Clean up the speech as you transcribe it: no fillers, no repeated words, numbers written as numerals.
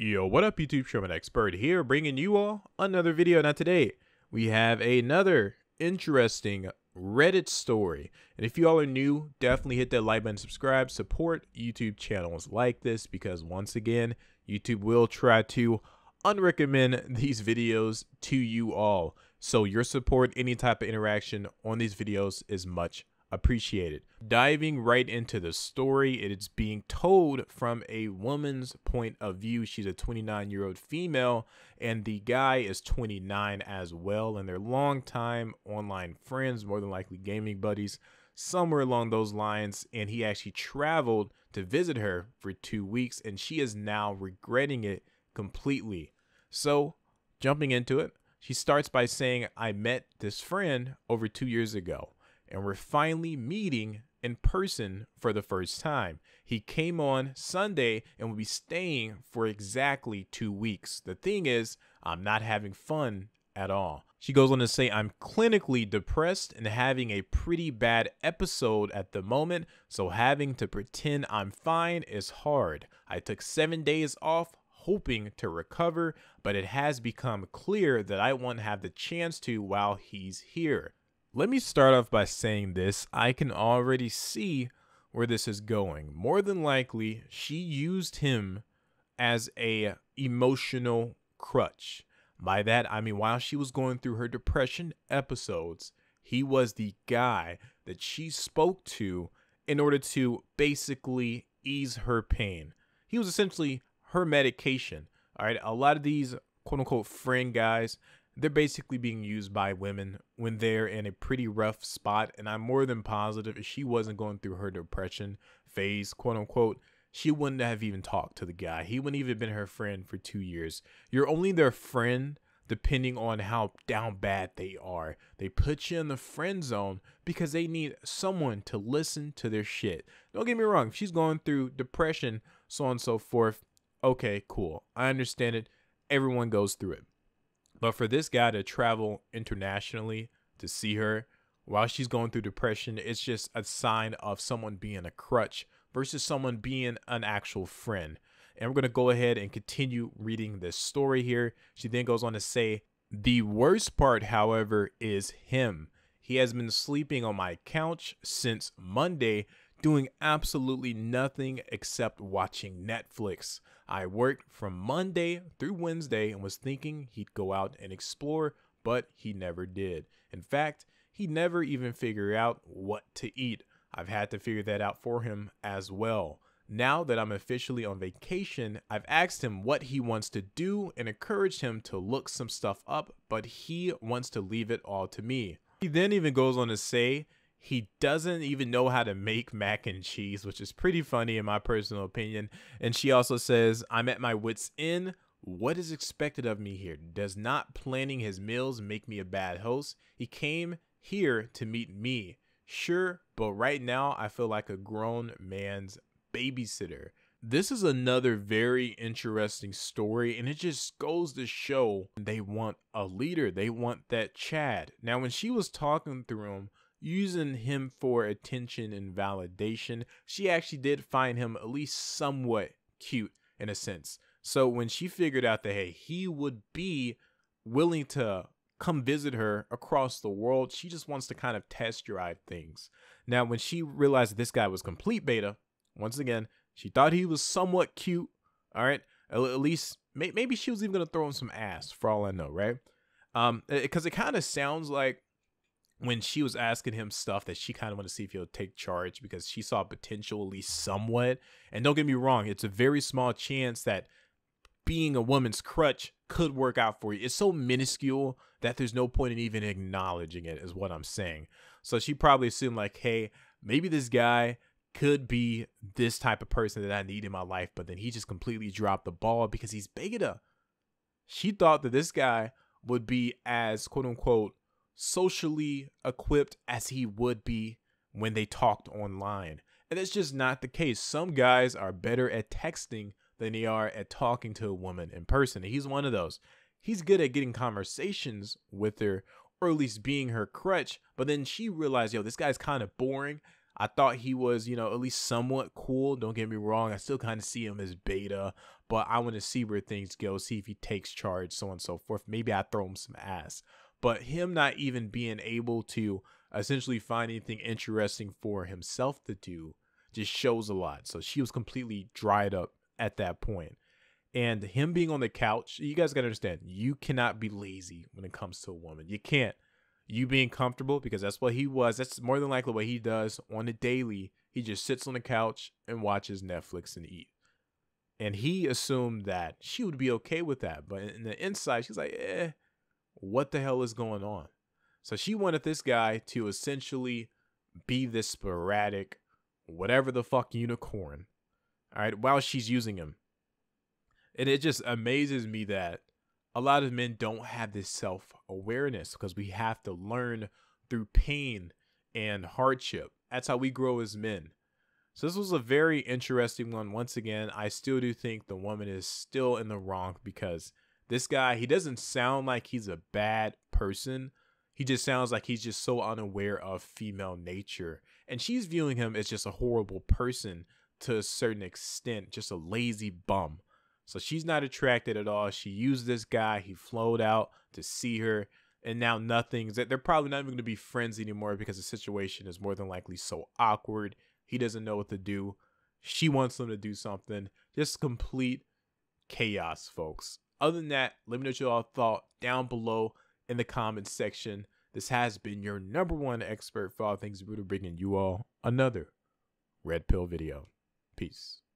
Yo, what up YouTube, Sherman Expert here, bringing you all another video. Now today, we have another interesting Reddit story. And if you all are new, definitely hit that like button, subscribe, support YouTube channels like this, because once again, YouTube will try to unrecommend these videos to you all. So your support, any type of interaction on these videos is much appreciated. Diving right into the story, it is being told from a woman's point of view. She's a 29-year-old female and the guy is 29 as well, and they're longtime online friends, more than likely gaming buddies, somewhere along those lines. And he actually traveled to visit her for 2 weeks, and she is now regretting it completely. So jumping into it, she starts by saying, I met this friend over 2 years ago, and we're finally meeting in person for the first time. He came on Sunday and will be staying for exactly 2 weeks. The thing is, I'm not having fun at all. She goes on to say, I'm clinically depressed and having a pretty bad episode at the moment, so having to pretend I'm fine is hard. I took 7 days off hoping to recover, but it has become clear that I won't have the chance to while he's here. Let me start off by saying this. I can already see where this is going. More than likely, she used him as an emotional crutch. By that, I mean, while she was going through her depression episodes, he was the guy that she spoke to in order to basically ease her pain. He was essentially her medication. All right. A lot of these quote unquote friend guys, they're basically being used by women when they're in a pretty rough spot. And I'm more than positive if she wasn't going through her depression phase, quote unquote, she wouldn't have even talked to the guy. He wouldn't even been her friend for 2 years. You're only their friend depending on how down bad they are. They put you in the friend zone because they need someone to listen to their shit. Don't get me wrong. If she's going through depression, so on and so forth, okay, cool. I understand it. Everyone goes through it. But for this guy to travel internationally to see her while she's going through depression, it's just a sign of someone being a crutch versus someone being an actual friend. And we're going to go ahead and continue reading this story here. She then goes on to say, the worst part, however, is him. He has been sleeping on my couch since Monday, doing absolutely nothing except watching Netflix. I worked from Monday through Wednesday and was thinking he'd go out and explore, but he never did. In fact, he never even figured out what to eat. I've had to figure that out for him as well. Now that I'm officially on vacation, I've asked him what he wants to do and encouraged him to look some stuff up, but he wants to leave it all to me. He then even goes on to say, he doesn't even know how to make mac and cheese, which is pretty funny in my personal opinion. And she also says, I'm at my wit's end. What is expected of me here? Does not planning his meals make me a bad host? He came here to meet me. Sure, but right now I feel like a grown man's babysitter. This is another very interesting story, and it just goes to show they want a leader. They want that Chad. Now, when she was talking through him, using him for attention and validation, she actually did find him at least somewhat cute in a sense. So when she figured out that, hey, he would be willing to come visit her across the world, she just wants to kind of test drive things. Now, when she realized this guy was complete beta, once again, she thought he was somewhat cute. All right. At least maybe she was even going to throw him some ass for all I know. Right. Because it kind of sounds like when she was asking him stuff that she kind of wanted to see if he'll take charge, because she saw potential at least somewhat. And don't get me wrong, it's a very small chance that being a woman's crutch could work out for you. It's so minuscule that there's no point in even acknowledging it, is what I'm saying. So she probably assumed like, hey, maybe this guy could be this type of person that I need in my life. But then he just completely dropped the ball because he's beta. She thought that this guy would be as quote unquote socially equipped as he would be when they talked online. And it's just not the case. Some guys are better at texting than they are at talking to a woman in person. And he's one of those. He's good at getting conversations with her, or at least being her crutch. But then she realized, yo, this guy's kind of boring. I thought he was, you know, at least somewhat cool. Don't get me wrong. I still kind of see him as beta, but I want to see where things go, see if he takes charge, so on and so forth. Maybe I throw him some ass. But him not even being able to essentially find anything interesting for himself to do just shows a lot. So she was completely dried up at that point. And him being on the couch, you guys got to understand, you cannot be lazy when it comes to a woman. You can't. You being comfortable, because that's what he was. That's more than likely what he does on the daily. He just sits on the couch and watches Netflix and eat. And he assumed that she would be okay with that. But in the inside, she's like, eh, what the hell is going on? So she wanted this guy to essentially be this sporadic, whatever the fuck unicorn, all right, while she's using him. And it just amazes me that a lot of men don't have this self-awareness, because we have to learn through pain and hardship. That's how we grow as men. So this was a very interesting one. Once again, I still do think the woman is still in the wrong, because this guy, he doesn't sound like he's a bad person. He just sounds like he's just so unaware of female nature. And she's viewing him as just a horrible person to a certain extent, just a lazy bum. So she's not attracted at all. She used this guy. He flowed out to see her. And now nothing's that. They're probably not even going to be friends anymore, because the situation is more than likely so awkward. He doesn't know what to do. She wants him to do something. Just complete chaos, folks. Other than that, let me know what you all thought down below in the comments section. This has been your #1 expert for all things brutal, bringing you all another Red Pill video. Peace.